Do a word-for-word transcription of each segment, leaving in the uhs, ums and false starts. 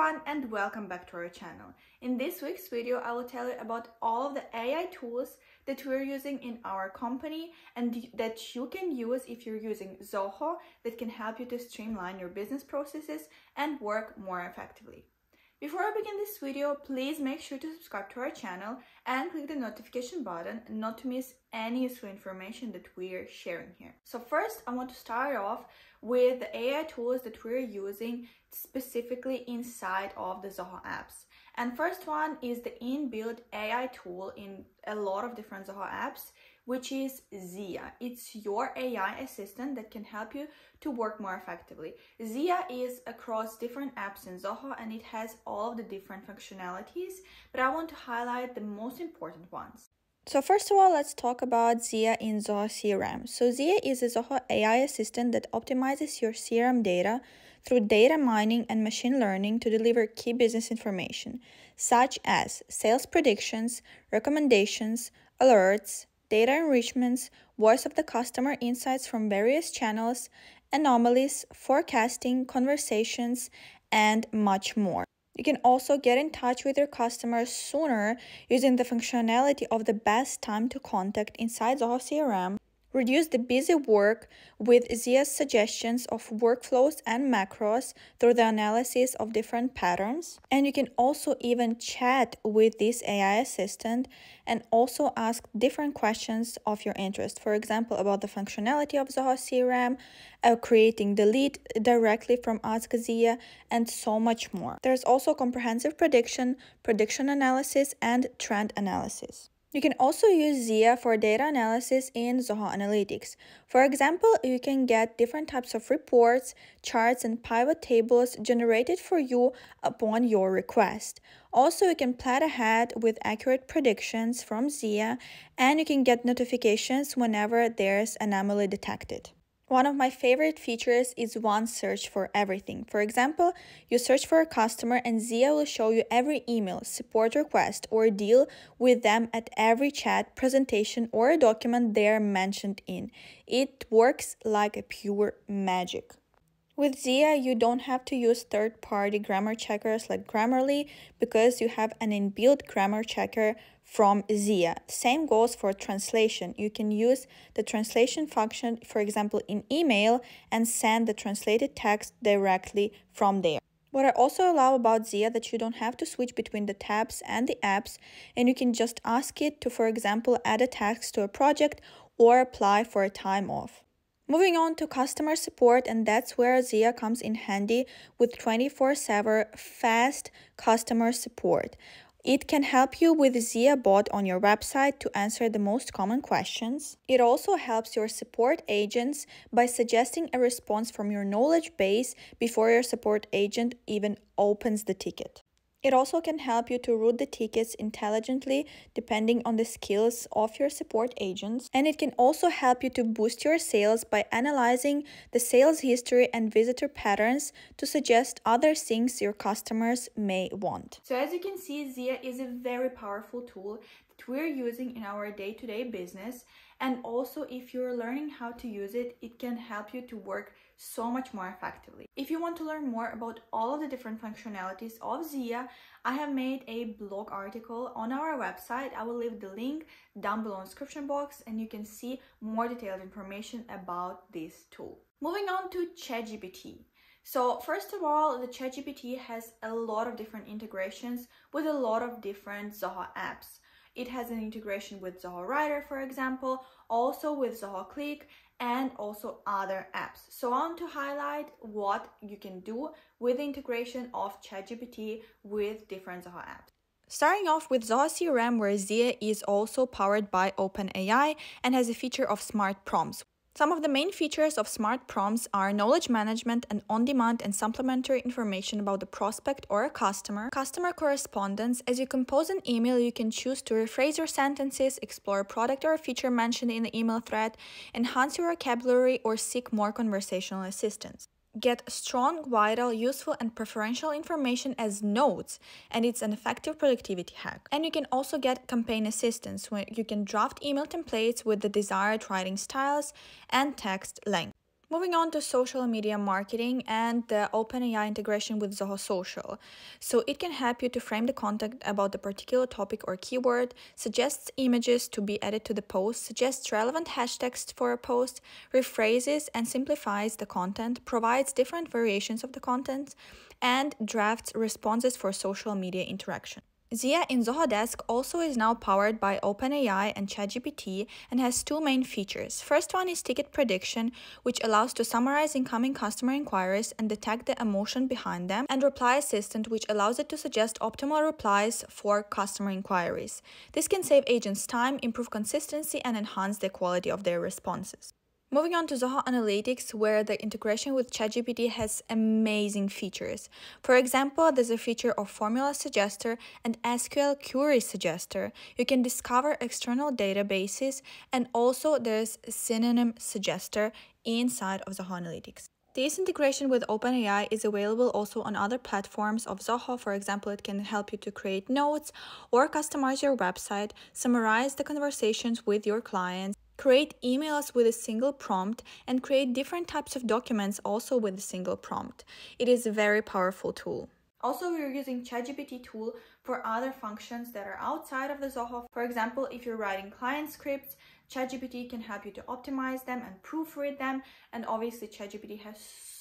everyone and welcome back to our channel. In this week's video, I will tell you about all of the A I tools that we're using in our company and that you can use if you're using Zoho that can help you to streamline your business processes and work more effectively. Before I begin this video, please make sure to subscribe to our channel and click the notification button not to miss any useful information that we're sharing here. So first, I want to start off with the A I tools that we're using specifically inside of the Zoho apps. And first one is the inbuilt A I tool in a lot of different Zoho apps, which is Zia. It's your A I assistant that can help you to work more effectively. Zia is across different apps in Zoho and it has all of the different functionalities, but I want to highlight the most important ones. So first of all, let's talk about Zia in Zoho C R M. So Zia is a Zoho A I assistant that optimizes your C R M data through data mining and machine learning to deliver key business information, such as sales predictions, recommendations, alerts, data enrichments, voice of the customer insights from various channels, anomalies, forecasting, conversations, and much more. You can also get in touch with your customers sooner using the functionality of the best time to contact inside Zoho C R M, reduce the busy work with Zia's suggestions of workflows and macros through the analysis of different patterns. And you can also even chat with this A I assistant and also ask different questions of your interest. For example, about the functionality of Zoho C R M, uh, creating the lead directly from Ask Zia, and so much more. There's also comprehensive prediction, prediction analysis, and trend analysis. You can also use Zia for data analysis in Zoho Analytics. For example, you can get different types of reports, charts, and pivot tables generated for you upon your request. Also, you can plan ahead with accurate predictions from Zia, and you can get notifications whenever there's an anomaly detected. One of my favorite features is one search for everything. For example, you search for a customer and Zia will show you every email, support request, or deal with them at every chat, presentation, or document they're mentioned in. It works like a pure magic. With Zia, you don't have to use third-party grammar checkers like Grammarly because you have an inbuilt grammar checker from Zia. Same goes for translation. You can use the translation function, for example, in email and send the translated text directly from there. What I also love about Zia that you don't have to switch between the tabs and the apps, and you can just ask it to, for example, add a task to a project or apply for a time off. Moving on to customer support, and that's where Zia comes in handy with twenty-four seven fast customer support. It can help you with Zia bot on your website to answer the most common questions. It also helps your support agents by suggesting a response from your knowledge base before your support agent even opens the ticket. It also can help you to route the tickets intelligently depending on the skills of your support agents. And it can also help you to boost your sales by analyzing the sales history and visitor patterns to suggest other things your customers may want. So as you can see, Zia is a very powerful tool that we're using in our day-to-day business. And also, if you're learning how to use it, it can help you to work so much more effectively. If you want to learn more about all of the different functionalities of Zia, I have made a blog article on our website. I will leave the link down below in the description box and you can see more detailed information about this tool. Moving on to ChatGPT. So first of all, the ChatGPT has a lot of different integrations with a lot of different Zoho apps. It has an integration with Zoho Writer, for example, also with Zoho Click, and also other apps. So I want to highlight what you can do with the integration of ChatGPT with different Zoho apps. Starting off with Zoho C R M, where Zia is also powered by OpenAI and has a feature of smart prompts. Some of the main features of smart prompts are knowledge management and on-demand and supplementary information about the prospect or a customer, customer correspondence. As you compose an email, you can choose to rephrase your sentences, explore a product or a feature mentioned in the email thread, enhance your vocabulary, or seek more conversational assistance. Get strong, vital, useful, and preferential information as notes, and it's an effective productivity hack. And you can also get campaign assistance, where you can draft email templates with the desired writing styles and text length. Moving on to social media marketing and the OpenAI integration with Zoho Social. So it can help you to frame the content about the particular topic or keyword, suggests images to be added to the post, suggests relevant hashtags for a post, rephrases and simplifies the content, provides different variations of the content, and drafts responses for social media interaction. Zia in Zoho Desk also is now powered by OpenAI and ChatGPT and has two main features. First one is ticket prediction, which allows to summarize incoming customer inquiries and detect the emotion behind them, and reply assistant, which allows it to suggest optimal replies for customer inquiries. This can save agents time, improve consistency, and enhance the quality of their responses. Moving on to Zoho Analytics, where the integration with ChatGPT has amazing features. For example, there's a feature of Formula Suggester and S Q L Query Suggester. You can discover external databases, and also there's Synonym Suggester inside of Zoho Analytics. This integration with OpenAI is available also on other platforms of Zoho. For example, it can help you to create notes or customize your website, summarize the conversations with your clients, create emails with a single prompt, and create different types of documents also with a single prompt. It is a very powerful tool. Also, we're using ChatGPT tool for other functions that are outside of the Zoho. For example, if you're writing client scripts, ChatGPT can help you to optimize them and proofread them. And obviously, ChatGPT has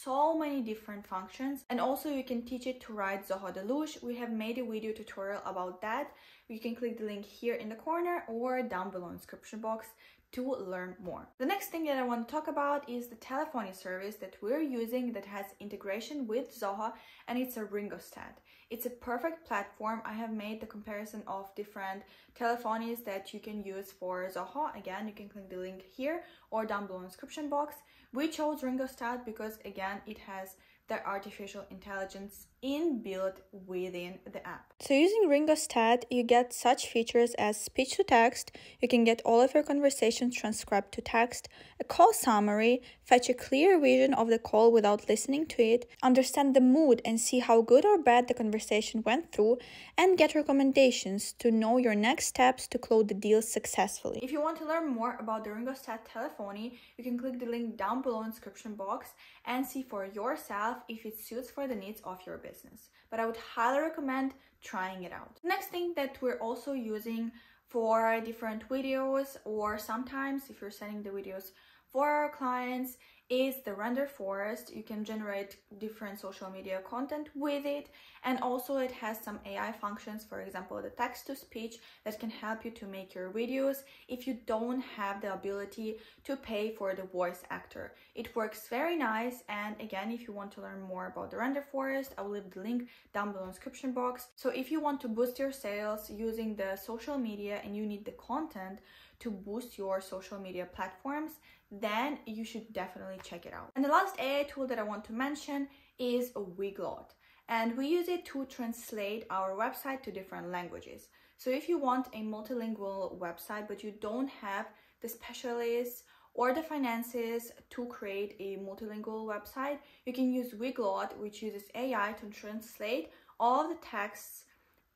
so many different functions. And also, you can teach it to write Zoho Deluge. We have made a video tutorial about that. You can click the link here in the corner or down below in the description box to learn more. The next thing that I want to talk about is the telephony service that we're using that has integration with Zoho, and it's a Ringostat. It's a perfect platform. I have made the comparison of different telephonies that you can use for Zoho. Again, you can click the link here or down below in the description box. We chose Ringostat because, again, it has the artificial intelligence inbuilt within the app. So using Ringostat, you get such features as speech to text, you can get all of your conversations transcribed to text, a call summary, fetch a clear vision of the call without listening to it, understand the mood and see how good or bad the conversation went through, and get recommendations to know your next steps to close the deal successfully. If you want to learn more about the Ringostat telephony, you can click the link down below in the description box and see for yourself if it suits for the needs of your business. Business, but I would highly recommend trying it out. The next thing that we're also using for different videos, or sometimes if you're sending the videos for our clients, is the Renderforest. You can generate different social media content with it, and also it has some A I functions, for example, the text-to-speech that can help you to make your videos if you don't have the ability to pay for the voice actor. It works very nice, and again, if you want to learn more about the Renderforest, I will leave the link down below in the description box. So if you want to boost your sales using the social media and you need the content to boost your social media platforms, then you should definitely check it out. And the last A I tool that I want to mention is Weglot. And we use it to translate our website to different languages. So if you want a multilingual website, but you don't have the specialists or the finances to create a multilingual website, you can use Weglot, which uses A I to translate all the texts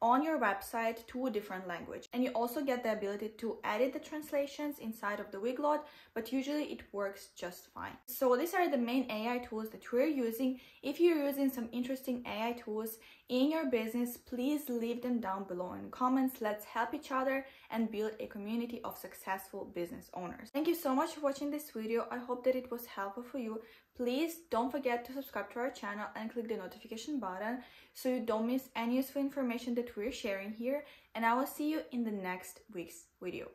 on your website to a different language. And you also get the ability to edit the translations inside of the Weglot, but usually it works just fine. So these are the main A I tools that we're using. If you're using some interesting A I tools in your business, please leave them down below in the comments. Let's help each other and build a community of successful business owners. Thank you so much for watching this video. I hope that it was helpful for you. Please don't forget to subscribe to our channel and click the notification button so you don't miss any useful information that we're sharing here, and I will see you in the next week's video.